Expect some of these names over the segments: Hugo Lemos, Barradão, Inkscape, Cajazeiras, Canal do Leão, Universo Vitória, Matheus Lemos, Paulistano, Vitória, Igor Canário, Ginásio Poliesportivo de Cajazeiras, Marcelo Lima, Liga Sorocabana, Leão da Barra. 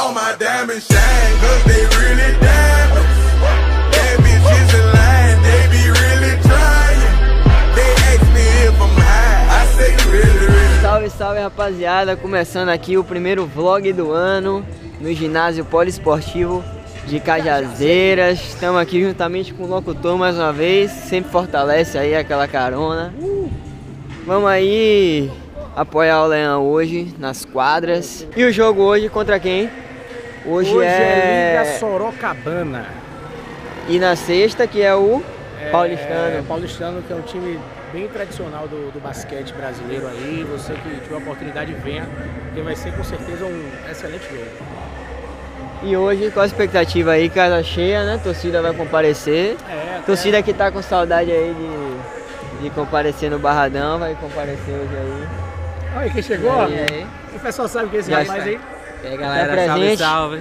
all my diamonds shine, cause they really diamonds. That bitch is a line, they be really trying. They ask me if I'm high, I say really, really. Salve, salve, rapaziada, começando aqui o primeiro vlog do ano no Ginásio Poliesportivo de Cajazeiras. Estamos aqui juntamente com o locutor mais uma vez, sempre fortalece aí aquela carona. Vamos aí apoiar o Leão hoje nas quadras. E o jogo hoje contra quem? Hoje é Liga Sorocabana. E na sexta que é o Paulistano. Paulistano, que é um time bem tradicional do basquete brasileiro aí. Você que tiver a oportunidade, venha, porque vai ser com certeza um excelente jogo. E hoje, qual a expectativa aí? Casa cheia, né? Torcida vai comparecer. Torcida que tá com saudade aí de comparecer no Barradão, vai comparecer hoje aí. Olha quem chegou, ó. O pessoal sabe quem é esse rapaz aí. E aí, galera, salve, salve.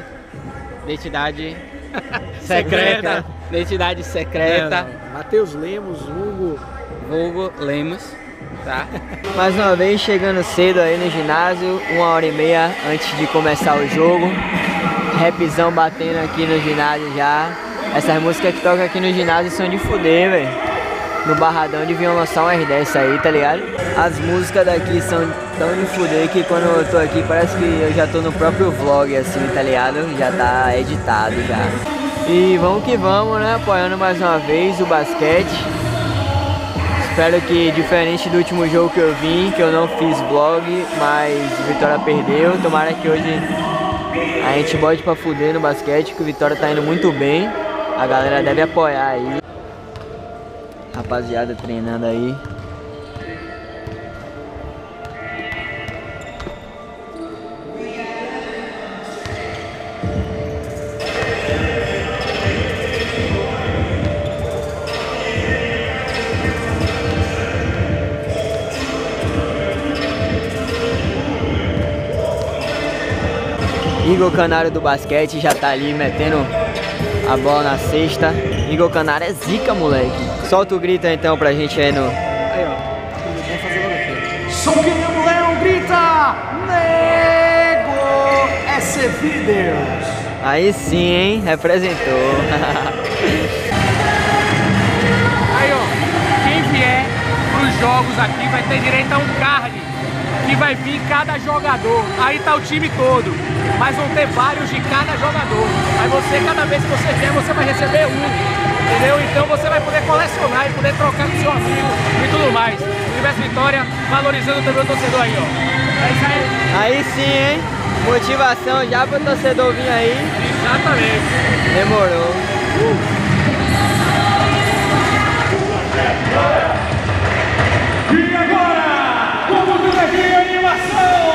Identidade secreta. Identidade secreta. Matheus Lemos, Hugo Lemos, tá? Mais uma vez, chegando cedo aí no ginásio, 1h30 antes de começar o jogo. Rapzão batendo aqui no ginásio já. Essas músicas que tocam aqui no ginásio são de fuder, velho. No Barradão deviam lançar umas dessas aí, tá ligado? As músicas daqui são tão de fuder que quando eu tô aqui parece que eu já tô no próprio vlog, assim, tá ligado? Já tá editado já. E vamos que vamos, né? Apoiando mais uma vez o basquete. Espero que, diferente do último jogo que eu vim, que eu não fiz vlog, mas Vitória perdeu. Tomara que hoje a gente bote pra fuder no basquete, que o Vitória tá indo muito bem. A galera deve apoiar aí. Rapaziada treinando aí. Igor Canário do basquete já tá ali metendo a bola na cesta. Igor Canário é zica, moleque. Solta o grito então pra gente aí no... Aí, ó. Só quem é o Leão grita! Nego é servido! Aí sim, hein? Representou. Aí, ó. Quem vier pros jogos aqui vai ter direito a um card que vai vir cada jogador. Aí tá o time todo. Mas vão ter vários de cada jogador. Aí você, cada vez que você vier, você vai receber um, entendeu? Então você vai poder colecionar e poder trocar com seu amigo e tudo mais. Universo Vitória valorizando também o torcedor aí, ó. É isso aí. Aí sim, hein? Motivação já pro torcedor vir aí. Exatamente. Demorou. E agora, como tudo aqui em animação.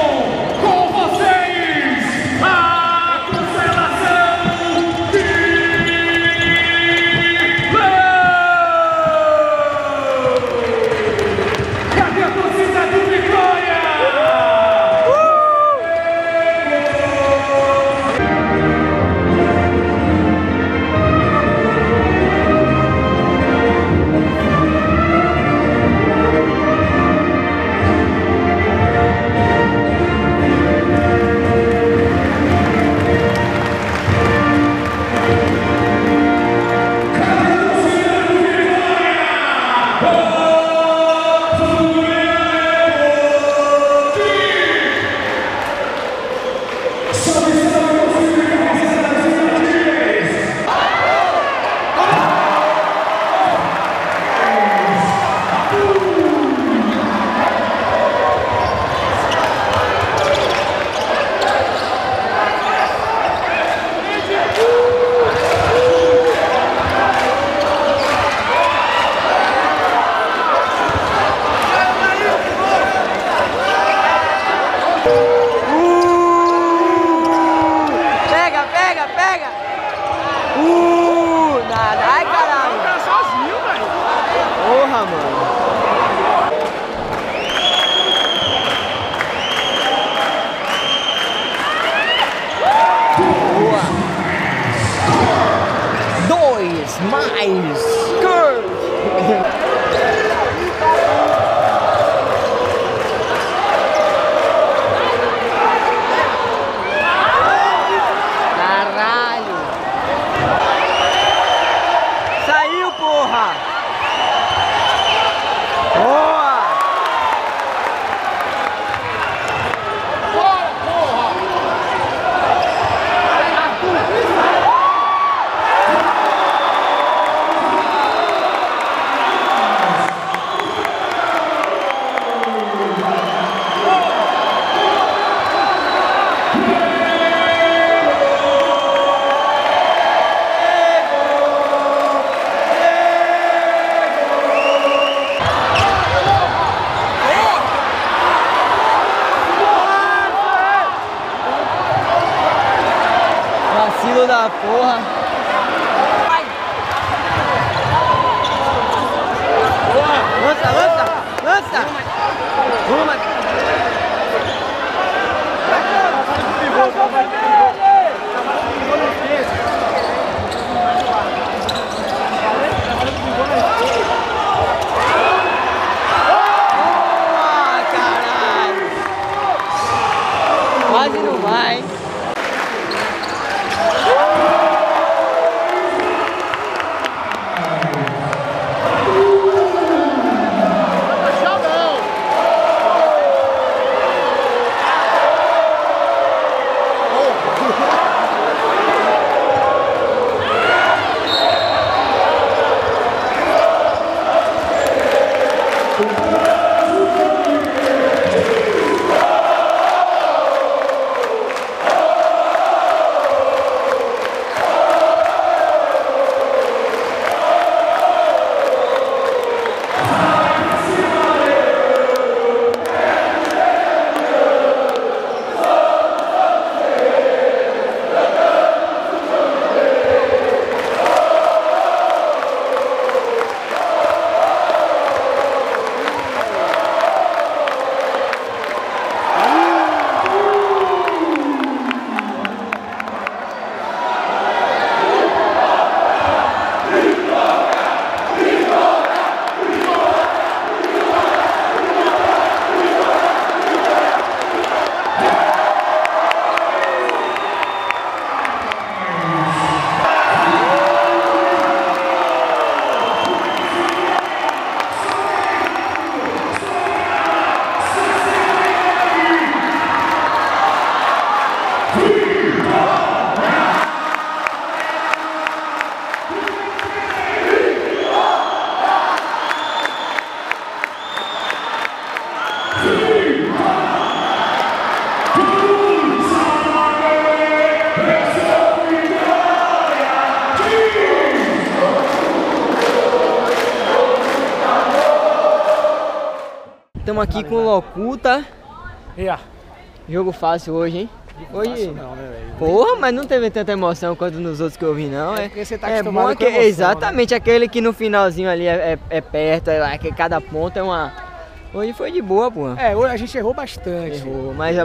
vacilo da porra. Vai. Lança, lança, lança. Toma. Estamos aqui com o Locuta. Jogo fácil hoje, hein? Hoje não, né, velho? Porra, mas não teve tanta emoção quanto nos outros que eu vi, não. É porque você tá acostumado bom que, com emoção, exatamente, né? Aquele que no finalzinho ali é perto, que cada ponta é uma... Hoje foi de boa, pô. É, hoje a gente errou bastante. Errou, mas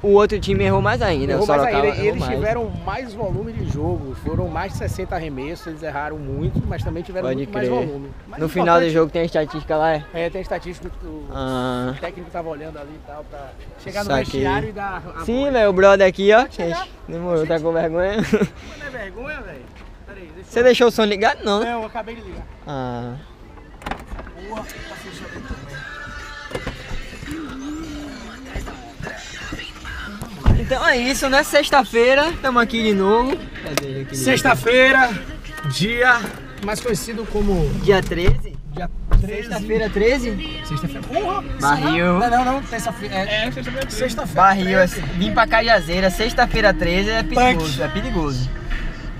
o outro time errou mais ainda. Errou mais ainda. Eles tiveram mais volume de jogo. Foram mais de 60 arremessos, eles erraram muito, mas também tiveram muito mais volume. No final do jogo tem a estatística lá, é? É, tem a estatística que o técnico tava olhando ali e tal, pra chegar no vestiário e dar... Sim, velho, o brother aqui, ó. Demorou, tá com vergonha. Não é vergonha, velho? Peraí, deixa eu... Você deixou o som ligado, não? Não, eu acabei de ligar. Ah. Porra, tá fechando aqui também. Então é isso, né? Sexta-feira, estamos aqui de novo. Sexta-feira, dia mais conhecido como... Dia 13? Dia 13. Sexta-feira 13? Sexta-feira. Porra! Barril. Não, terça-feira. É, sexta-feira 13. Sexta-feira. Barril, vim pra Cajazeiras, sexta-feira 13 é perigoso, punk. É perigoso.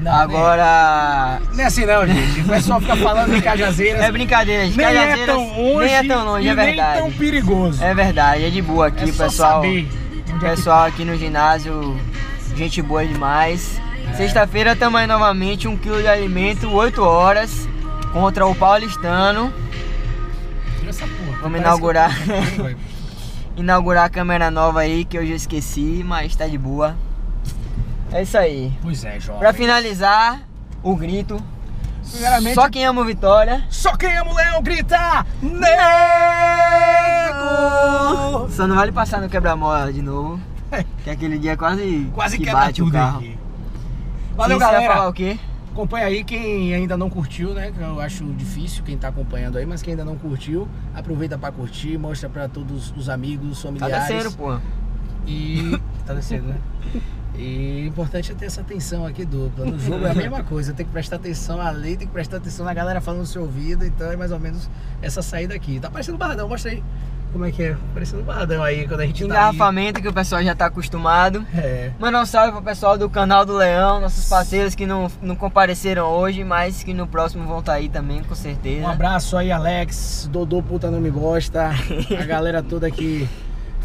Não, agora... Nem assim não, gente. O pessoal fica falando de Cajazeiras. É brincadeira, gente. Cajazeiras é tão longe, nem é tão longe, é verdade. Nem tão perigoso. É verdade, é de boa aqui, é pessoal. Pessoal aqui no ginásio, gente boa demais. Sexta-feira tamo aí novamente, 1 kg de alimento, 8 horas, contra o Paulistano. Tira essa porra. Vamos inaugurar. Inaugurar a câmera nova aí, que eu já esqueci, mas tá de boa. É isso aí. Pois é, jovem. Pra finalizar, o grito. Primeiramente, só quem ama o Vitória. Só quem ama o Leão grita! Nego! Só não vale passar no quebra-mola de novo. Que aquele dia quase que quebra bate tudo o carro. Aqui. Valeu, sim, galera. Você vai falar o quê? Acompanha aí quem ainda não curtiu, né? Que eu acho difícil quem tá acompanhando aí, mas quem ainda não curtiu, aproveita pra curtir, mostra pra todos os amigos, familiares. Tá descendo, pô. E... tá descendo, né? E o importante é ter essa atenção aqui dupla. No jogo é a mesma coisa, tem que prestar atenção à lei, tem que prestar atenção na galera falando no seu ouvido. Então é mais ou menos essa saída aqui. Tá parecendo o Barradão, mostra aí como é que é. Parecendo o Barradão aí quando a gente engarrafamento tá que o pessoal já tá acostumado. É. Mandar um salve pro pessoal do Canal do Leão, nossos parceiros que não compareceram hoje, mas que no próximo vão estar aí também, com certeza. Um abraço aí, Alex, Dodô Puta Não Me Gosta, a galera toda aqui.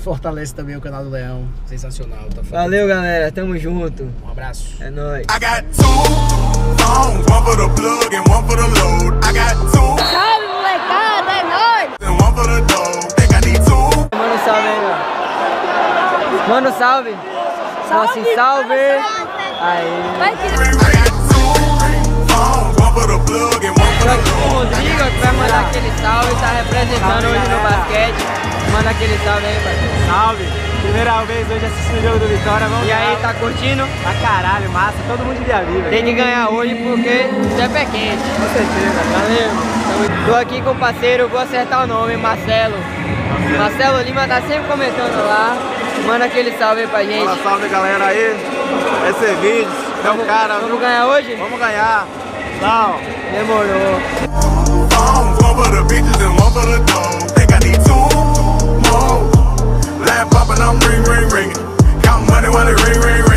fortalece também o canal do Leão. Sensacional, tá? Valeu, galera, tamo junto. Um abraço. É nóis. Salve, molecada, é nóis. Manda um salve aí, mano. Manda um salve. Salve, assim, salve. Aí. Vai, Rodrigo, que vai mandar aquele salve, tá representando hoje no basquete. Manda aquele salve aí, parceiro. Salve! Primeira vez hoje assistindo o jogo do Vitória, vamos. E aí, tá curtindo? Tá caralho, massa, todo mundo devia vir, velho. Tem que ganhar hoje porque isso é pé quente. Com certeza, valeu. Tô aqui com o parceiro, vou acertar o nome, Marcelo. Marcelo Lima tá sempre comentando lá. Manda aquele salve aí pra gente. Manda salve, galera, aí. Esse é vídeo, é o cara. Vamos ganhar hoje? Vamos ganhar. Não, demorou. Ring, ring, ring. Count money while it ring, ring, ring.